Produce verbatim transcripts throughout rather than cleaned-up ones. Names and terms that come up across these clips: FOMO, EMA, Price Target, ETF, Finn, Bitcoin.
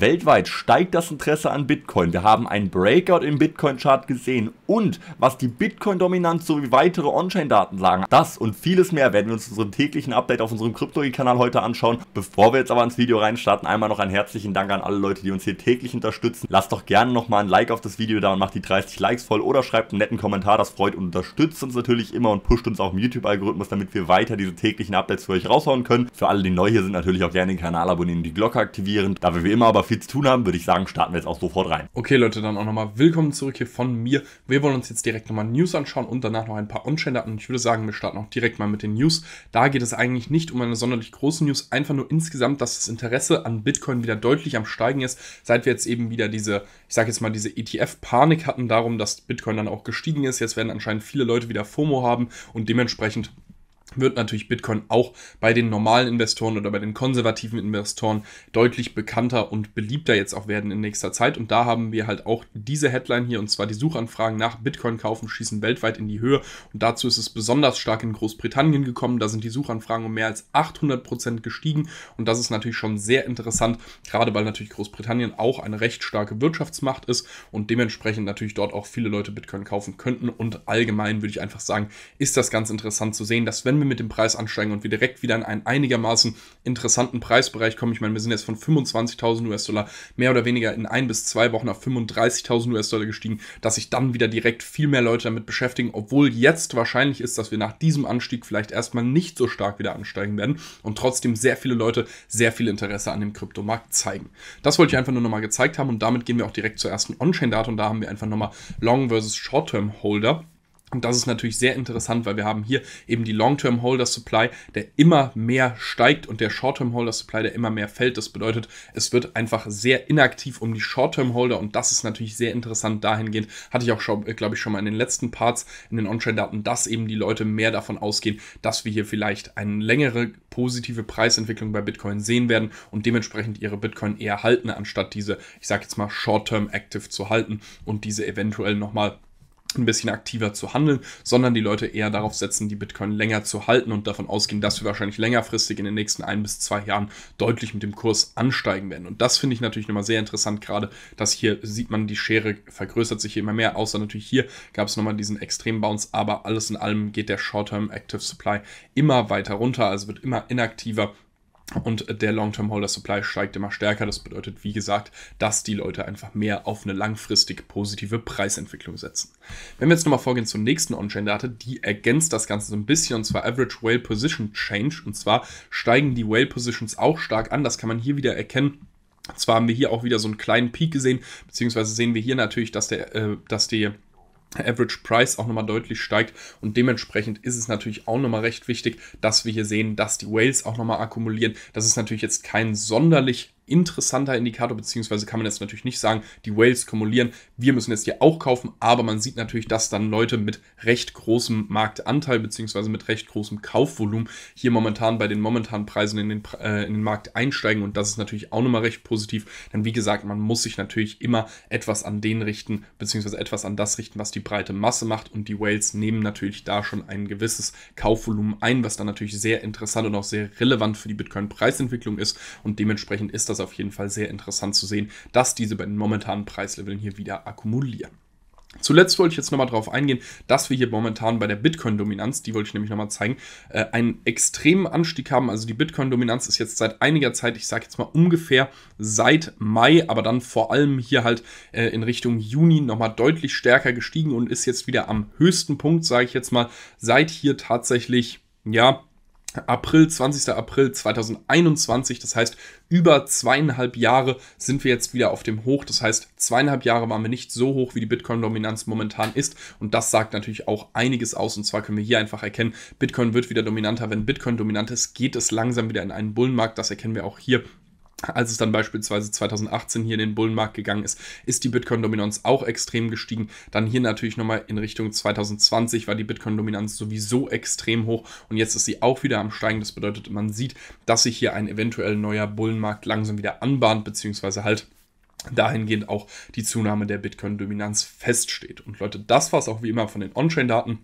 Weltweit steigt das Interesse an Bitcoin. Wir haben einen Breakout im Bitcoin-Chart gesehen und was die Bitcoin-Dominanz sowie weitere On-Chain-Daten sagen, das und vieles mehr werden wir uns in unserem täglichen Update auf unserem Crypto-Kanal heute anschauen. Bevor wir jetzt aber ins Video reinstarten, einmal noch einen herzlichen Dank an alle Leute, die uns hier täglich unterstützen. Lasst doch gerne nochmal ein Like auf das Video da und macht die dreißig Likes voll oder schreibt einen netten Kommentar, das freut und unterstützt uns natürlich immer und pusht uns auch im YouTube-Algorithmus, damit wir weiter diese täglichen Updates für euch raushauen können. Für alle, die neu hier sind, natürlich auch gerne den Kanal abonnieren und die Glocke aktivieren. Da wir wie immer aber viel zu tun haben, würde ich sagen, starten wir jetzt auch sofort rein. Okay Leute, dann auch nochmal willkommen zurück hier von mir. Wir wollen uns jetzt direkt nochmal News anschauen und danach noch ein paar On-Chain-Daten. Ich würde sagen, wir starten auch direkt mal mit den News. Da geht es eigentlich nicht um eine sonderlich große News, einfach nur insgesamt, dass das Interesse an Bitcoin wieder deutlich am Steigen ist, seit wir jetzt eben wieder diese, ich sage jetzt mal, diese E T F-Panik hatten darum, dass Bitcoin dann auch gestiegen ist. Jetzt werden anscheinend viele Leute wieder FOMO haben und dementsprechend wird natürlich Bitcoin auch bei den normalen Investoren oder bei den konservativen Investoren deutlich bekannter und beliebter jetzt auch werden in nächster Zeit. Und da haben wir halt auch diese Headline hier, und zwar die Suchanfragen nach Bitcoin-Kaufen schießen weltweit in die Höhe. Und dazu ist es besonders stark in Großbritannien gekommen. Da sind die Suchanfragen um mehr als achthundert Prozent gestiegen. Und das ist natürlich schon sehr interessant, gerade weil natürlich Großbritannien auch eine recht starke Wirtschaftsmacht ist und dementsprechend natürlich dort auch viele Leute Bitcoin kaufen könnten. Und allgemein würde ich einfach sagen, ist das ganz interessant zu sehen, dass wenn wir mit dem Preis ansteigen und wir direkt wieder in einen einigermaßen interessanten Preisbereich kommen. Ich meine, wir sind jetzt von fünfundzwanzigtausend US-Dollar mehr oder weniger in ein bis zwei Wochen auf fünfunddreißigtausend US-Dollar gestiegen, dass sich dann wieder direkt viel mehr Leute damit beschäftigen, obwohl jetzt wahrscheinlich ist, dass wir nach diesem Anstieg vielleicht erstmal nicht so stark wieder ansteigen werden und trotzdem sehr viele Leute sehr viel Interesse an dem Kryptomarkt zeigen. Das wollte ich einfach nur nochmal gezeigt haben und damit gehen wir auch direkt zur ersten On-Chain-Date und da haben wir einfach nochmal Long versus Short-Term-Holder. Und das ist natürlich sehr interessant, weil wir haben hier eben die Long-Term-Holder-Supply, der immer mehr steigt und der Short-Term-Holder-Supply, der immer mehr fällt. Das bedeutet, es wird einfach sehr inaktiv um die Short-Term-Holder und das ist natürlich sehr interessant dahingehend. Hatte ich auch, glaube ich, schon mal in den letzten Parts in den On-Chain-Daten, dass eben die Leute mehr davon ausgehen, dass wir hier vielleicht eine längere positive Preisentwicklung bei Bitcoin sehen werden und dementsprechend ihre Bitcoin eher halten, anstatt diese, ich sage jetzt mal, Short-Term-Active zu halten und diese eventuell nochmal ein bisschen aktiver zu handeln, sondern die Leute eher darauf setzen, die Bitcoin länger zu halten und davon ausgehen, dass wir wahrscheinlich längerfristig in den nächsten ein bis zwei Jahren deutlich mit dem Kurs ansteigen werden. Und das finde ich natürlich nochmal sehr interessant, gerade dass hier sieht man, die Schere vergrößert sich hier immer mehr, außer natürlich hier gab es nochmal diesen extremen Bounce, aber alles in allem geht der Short-Term Active Supply immer weiter runter, also wird immer inaktiver. Und der Long-Term-Holder-Supply steigt immer stärker. Das bedeutet, wie gesagt, dass die Leute einfach mehr auf eine langfristig positive Preisentwicklung setzen. Wenn wir jetzt nochmal vorgehen zur nächsten On-Chain-Date, die ergänzt das Ganze so ein bisschen, und zwar Average Whale Position Change. Und zwar steigen die Whale Positions auch stark an. Das kann man hier wieder erkennen. Zwar haben wir hier auch wieder so einen kleinen Peak gesehen, beziehungsweise sehen wir hier natürlich, dass der, äh, dass die Average Price auch nochmal deutlich steigt und dementsprechend ist es natürlich auch nochmal recht wichtig, dass wir hier sehen, dass die Whales auch nochmal akkumulieren. Das ist natürlich jetzt kein sonderlich interessanter Indikator, beziehungsweise kann man jetzt natürlich nicht sagen, die Whales kumulieren, wir müssen jetzt hier auch kaufen, aber man sieht natürlich, dass dann Leute mit recht großem Marktanteil, beziehungsweise mit recht großem Kaufvolumen hier momentan bei den momentanen Preisen in den, äh, in den Markt einsteigen und das ist natürlich auch nochmal recht positiv, denn wie gesagt, man muss sich natürlich immer etwas an den richten, beziehungsweise etwas an das richten, was die breite Masse macht und die Whales nehmen natürlich da schon ein gewisses Kaufvolumen ein, was dann natürlich sehr interessant und auch sehr relevant für die Bitcoin-Preisentwicklung ist und dementsprechend ist das Das auf jeden Fall sehr interessant zu sehen, dass diese bei den momentanen Preisleveln hier wieder akkumulieren. Zuletzt wollte ich jetzt nochmal darauf eingehen, dass wir hier momentan bei der Bitcoin-Dominanz, die wollte ich nämlich nochmal zeigen, äh, einen extremen Anstieg haben. Also die Bitcoin-Dominanz ist jetzt seit einiger Zeit, ich sage jetzt mal ungefähr seit Mai, aber dann vor allem hier halt äh, in Richtung Juni nochmal deutlich stärker gestiegen und ist jetzt wieder am höchsten Punkt, sage ich jetzt mal, seit hier tatsächlich, ja, April, zwanzigster April zweitausendeinundzwanzig, das heißt über zweieinhalb Jahre sind wir jetzt wieder auf dem Hoch, das heißt zweieinhalb Jahre waren wir nicht so hoch, wie die Bitcoin-Dominanz momentan ist und das sagt natürlich auch einiges aus und zwar können wir hier einfach erkennen, Bitcoin wird wieder dominanter, wenn Bitcoin dominant ist, geht es langsam wieder in einen Bullenmarkt, das erkennen wir auch hier. Als es dann beispielsweise zweitausendachtzehn hier in den Bullenmarkt gegangen ist, ist die Bitcoin-Dominanz auch extrem gestiegen. Dann hier natürlich nochmal in Richtung zweitausendzwanzig war die Bitcoin-Dominanz sowieso extrem hoch und jetzt ist sie auch wieder am Steigen. Das bedeutet, man sieht, dass sich hier ein eventuell neuer Bullenmarkt langsam wieder anbahnt, beziehungsweise halt dahingehend auch die Zunahme der Bitcoin-Dominanz feststeht. Und Leute, das war es auch wie immer von den On-Chain-Daten.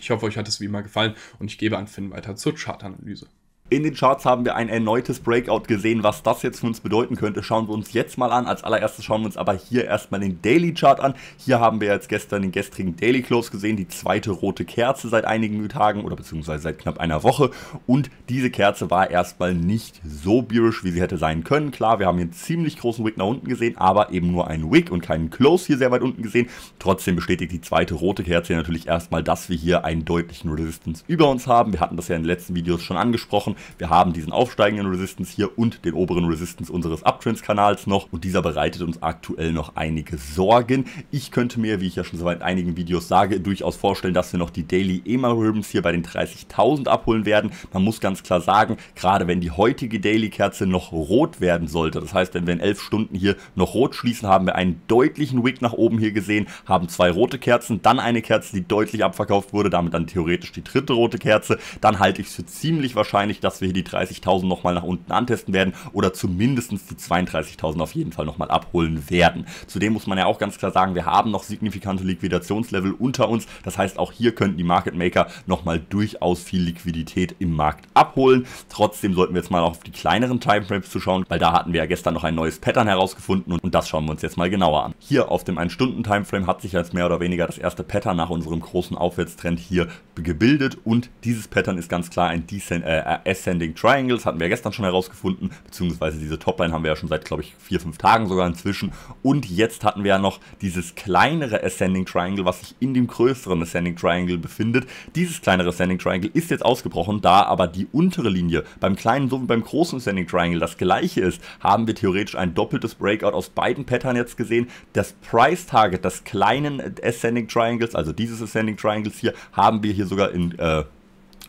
Ich hoffe, euch hat es wie immer gefallen und ich gebe an Finn weiter zur Chartanalyse. In den Charts haben wir ein erneutes Breakout gesehen. Was das jetzt für uns bedeuten könnte, schauen wir uns jetzt mal an. Als allererstes schauen wir uns aber hier erstmal den Daily Chart an. Hier haben wir jetzt gestern den gestrigen Daily Close gesehen, die zweite rote Kerze seit einigen Tagen oder beziehungsweise seit knapp einer Woche. Und diese Kerze war erstmal nicht so bearish, wie sie hätte sein können. Klar, wir haben hier einen ziemlich großen Wick nach unten gesehen, aber eben nur einen Wick und keinen Close hier sehr weit unten gesehen. Trotzdem bestätigt die zweite rote Kerze natürlich erstmal, dass wir hier einen deutlichen Resistance über uns haben. Wir hatten das ja in den letzten Videos schon angesprochen. Wir haben diesen aufsteigenden Resistance hier und den oberen Resistance unseres Uptrends-Kanals noch, und dieser bereitet uns aktuell noch einige Sorgen. Ich könnte mir, wie ich ja schon seit einigen Videos sage, durchaus vorstellen, dass wir noch die Daily E M A-Ribbons hier bei den dreißigtausend abholen werden. Man muss ganz klar sagen, gerade wenn die heutige Daily-Kerze noch rot werden sollte, das heißt, wenn wir in elf Stunden hier noch rot schließen, haben wir einen deutlichen Wick nach oben hier gesehen, haben zwei rote Kerzen, dann eine Kerze, die deutlich abverkauft wurde, damit dann theoretisch die dritte rote Kerze, dann halte ich es für ziemlich wahrscheinlich, dass wir hier die dreißigtausend nochmal nach unten antesten werden oder zumindest die zweiunddreißigtausend auf jeden Fall nochmal abholen werden. Zudem muss man ja auch ganz klar sagen, wir haben noch signifikante Liquidationslevel unter uns, das heißt, auch hier könnten die Market Maker nochmal durchaus viel Liquidität im Markt abholen. Trotzdem sollten wir jetzt mal auf die kleineren Timeframes zu schauen, weil da hatten wir ja gestern noch ein neues Pattern herausgefunden, und, und das schauen wir uns jetzt mal genauer an. Hier auf dem ein Stunden Timeframe hat sich jetzt mehr oder weniger das erste Pattern nach unserem großen Aufwärtstrend hier gebildet, und dieses Pattern ist ganz klar ein Descend, äh, Ascending Triangle, das hatten wir gestern schon herausgefunden, beziehungsweise diese Topline haben wir ja schon seit, glaube ich, vier, fünf Tagen sogar inzwischen, und jetzt hatten wir ja noch dieses kleinere Ascending Triangle, was sich in dem größeren Ascending Triangle befindet. Dieses kleinere Ascending Triangle ist jetzt ausgebrochen, da aber die untere Linie beim kleinen sowie beim großen Ascending Triangle das gleiche ist, haben wir theoretisch ein doppeltes Breakout aus beiden Pattern jetzt gesehen. Das Price Target des kleinen Ascending Triangles, also dieses Ascending Triangles hier, haben wir hier sogar in äh,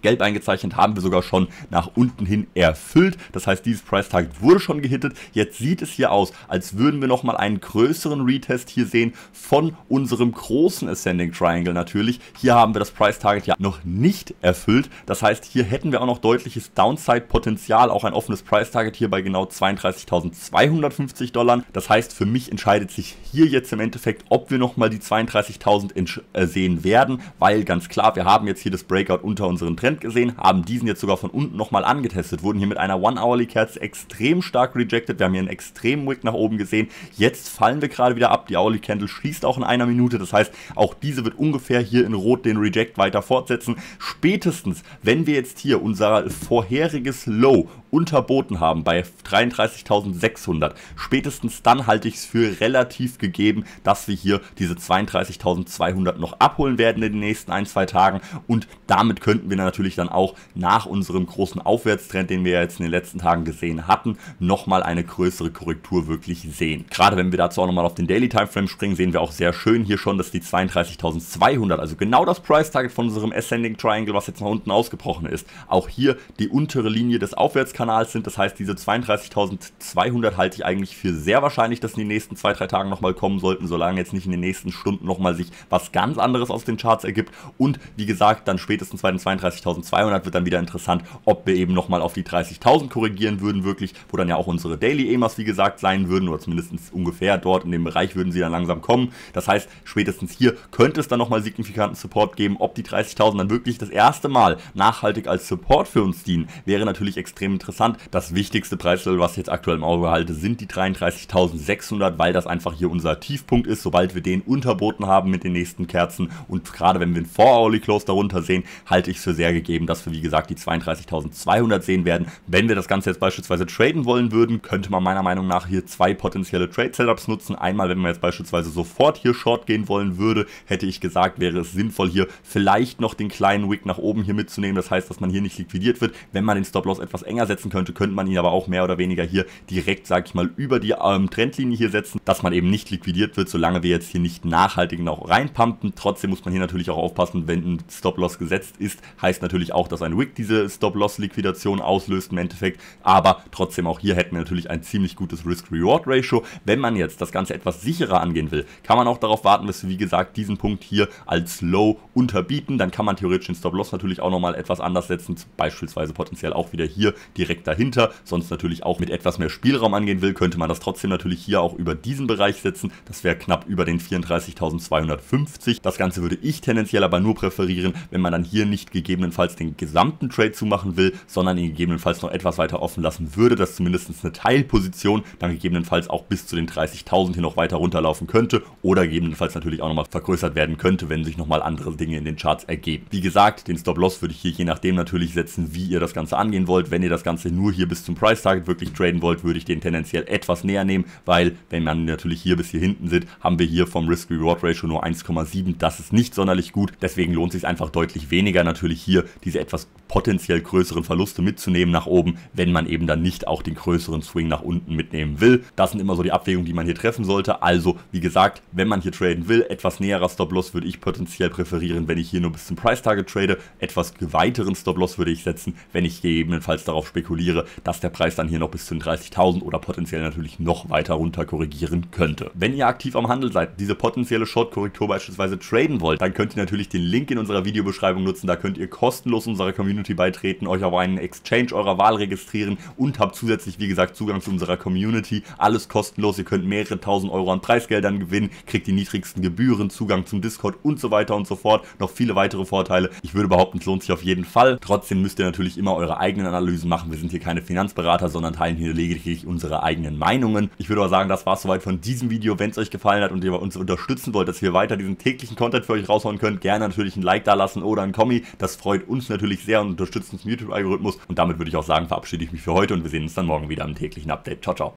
gelb eingezeichnet, haben wir sogar schon nach unten hin erfüllt. Das heißt, dieses Price Target wurde schon gehittet. Jetzt sieht es hier aus, als würden wir nochmal einen größeren Retest hier sehen von unserem großen Ascending Triangle natürlich. Hier haben wir das Price Target ja noch nicht erfüllt. Das heißt, hier hätten wir auch noch deutliches Downside-Potenzial, auch ein offenes Price Target hier bei genau zweiunddreißigtausendzweihundertfünfzig Dollar. Das heißt, für mich entscheidet sich hier jetzt im Endeffekt, ob wir nochmal die zweiunddreißigtausend äh, sehen werden, weil ganz klar, wir haben jetzt hier das Breakout unter unseren Trend gesehen, haben diesen jetzt sogar von unten nochmal angetestet, wurden hier mit einer One-Hourly-Kerze extrem stark rejected, wir haben hier einen extremen Wick nach oben gesehen, jetzt fallen wir gerade wieder ab, die Hourly-Candle schließt auch in einer Minute, das heißt, auch diese wird ungefähr hier in Rot den Reject weiter fortsetzen. Spätestens, wenn wir jetzt hier unser vorheriges Low unterboten haben bei dreiunddreißigtausendsechshundert, spätestens dann halte ich es für relativ gegeben, dass wir hier diese zweiunddreißigtausendzweihundert noch abholen werden in den nächsten ein, zwei Tagen, und damit könnten wir natürlich natürlich dann auch nach unserem großen Aufwärtstrend, den wir jetzt in den letzten Tagen gesehen hatten, nochmal eine größere Korrektur wirklich sehen. Gerade wenn wir dazu auch nochmal auf den Daily Timeframe springen, sehen wir auch sehr schön hier schon, dass die zweiunddreißigtausendzweihundert, also genau das Price Target von unserem Ascending Triangle, was jetzt nach unten ausgebrochen ist, auch hier die untere Linie des Aufwärtskanals sind. Das heißt, diese zweiunddreißigtausendzweihundert halte ich eigentlich für sehr wahrscheinlich, dass in den nächsten zwei, drei Tagen nochmal kommen sollten, solange jetzt nicht in den nächsten Stunden nochmal sich was ganz anderes aus den Charts ergibt. Und wie gesagt, dann spätestens bei den zweiunddreißigtausendzweihundert wird dann wieder interessant, ob wir eben nochmal auf die dreißigtausend korrigieren würden wirklich, wo dann ja auch unsere Daily E M As wie gesagt sein würden, oder zumindest ungefähr dort in dem Bereich würden sie dann langsam kommen. Das heißt, spätestens hier könnte es dann nochmal signifikanten Support geben. Ob die dreißigtausend dann wirklich das erste Mal nachhaltig als Support für uns dienen, wäre natürlich extrem interessant. Das wichtigste Preislevel, was ich jetzt aktuell im Auge halte, sind die dreiunddreißigtausendsechshundert, weil das einfach hier unser Tiefpunkt ist. Sobald wir den unterboten haben mit den nächsten Kerzen, und gerade wenn wir einen four hourly close darunter sehen, halte ich es für sehr gegeben, dass wir wie gesagt die zweiunddreißigtausendzweihundert sehen werden. Wenn wir das Ganze jetzt beispielsweise traden wollen würden, könnte man meiner Meinung nach hier zwei potenzielle Trade-Setups nutzen. Einmal, wenn man jetzt beispielsweise sofort hier Short gehen wollen würde, hätte ich gesagt, wäre es sinnvoll, hier vielleicht noch den kleinen Wick nach oben hier mitzunehmen. Das heißt, dass man hier nicht liquidiert wird. Wenn man den Stop-Loss etwas enger setzen könnte, könnte man ihn aber auch mehr oder weniger hier direkt, sage ich mal, über die ähm, Trendlinie hier setzen, dass man eben nicht liquidiert wird, solange wir jetzt hier nicht nachhaltig noch reinpumpen. Trotzdem muss man hier natürlich auch aufpassen, wenn ein Stop-Loss gesetzt ist, heißt natürlich auch, dass ein Wick diese Stop-Loss-Liquidation auslöst im Endeffekt, aber trotzdem auch hier hätten wir natürlich ein ziemlich gutes Risk-Reward-Ratio. Wenn man jetzt das Ganze etwas sicherer angehen will, kann man auch darauf warten, bis wir, wie gesagt, diesen Punkt hier als Low unterbieten. Dann kann man theoretisch den Stop-Loss natürlich auch nochmal etwas anders setzen, beispielsweise potenziell auch wieder hier die direkt dahinter, sonst natürlich auch mit etwas mehr Spielraum angehen will, könnte man das trotzdem natürlich hier auch über diesen Bereich setzen. Das wäre knapp über den vierunddreißigtausendzweihundertfünfzig. Das Ganze würde ich tendenziell aber nur präferieren, wenn man dann hier nicht gegebenenfalls den gesamten Trade zumachen will, sondern ihn gegebenenfalls noch etwas weiter offen lassen würde, dass zumindest eine Teilposition dann gegebenenfalls auch bis zu den dreißigtausend hier noch weiter runterlaufen könnte oder gegebenenfalls natürlich auch nochmal vergrößert werden könnte, wenn sich nochmal andere Dinge in den Charts ergeben. Wie gesagt, den Stop-Loss würde ich hier je nachdem natürlich setzen, wie ihr das Ganze angehen wollt. Wenn ihr das Ganze nur hier bis zum Price-Target wirklich traden wollt, würde ich den tendenziell etwas näher nehmen, weil wenn man natürlich hier bis hier hinten sitzt, haben wir hier vom Risk-Reward-Ratio nur eins Komma sieben. Das ist nicht sonderlich gut, deswegen lohnt es sich einfach deutlich weniger natürlich hier diese etwas potenziell größeren Verluste mitzunehmen nach oben, wenn man eben dann nicht auch den größeren Swing nach unten mitnehmen will. Das sind immer so die Abwägungen, die man hier treffen sollte. Also wie gesagt, wenn man hier traden will, etwas näherer Stop-Loss würde ich potenziell präferieren, wenn ich hier nur bis zum Price-Target trade. Etwas weiteren Stop-Loss würde ich setzen, wenn ich gegebenenfalls darauf spekuliere, dass der Preis dann hier noch bis zu den dreißigtausend oder potenziell natürlich noch weiter runter korrigieren könnte. Wenn ihr aktiv am Handel seid, diese potenzielle Short-Korrektur beispielsweise traden wollt, dann könnt ihr natürlich den Link in unserer Videobeschreibung nutzen. Da könnt ihr kostenlos unserer Community beitreten, euch auf einen Exchange eurer Wahl registrieren und habt zusätzlich, wie gesagt, Zugang zu unserer Community. Alles kostenlos, ihr könnt mehrere tausend Euro an Preisgeldern gewinnen, kriegt die niedrigsten Gebühren, Zugang zum Discord und so weiter und so fort. Noch viele weitere Vorteile. Ich würde behaupten, es lohnt sich auf jeden Fall. Trotzdem müsst ihr natürlich immer eure eigenen Analysen machen. Wir sind hier keine Finanzberater, sondern teilen hier lediglich unsere eigenen Meinungen. Ich würde aber sagen, das war es soweit von diesem Video. Wenn es euch gefallen hat und ihr uns unterstützen wollt, dass wir weiter diesen täglichen Content für euch raushauen könnt, gerne natürlich ein Like da lassen oder ein Kommi. Das freut uns natürlich sehr und unterstützt uns im YouTube-Algorithmus. Und damit würde ich auch sagen, verabschiede ich mich für heute und wir sehen uns dann morgen wieder im täglichen Update. Ciao, ciao.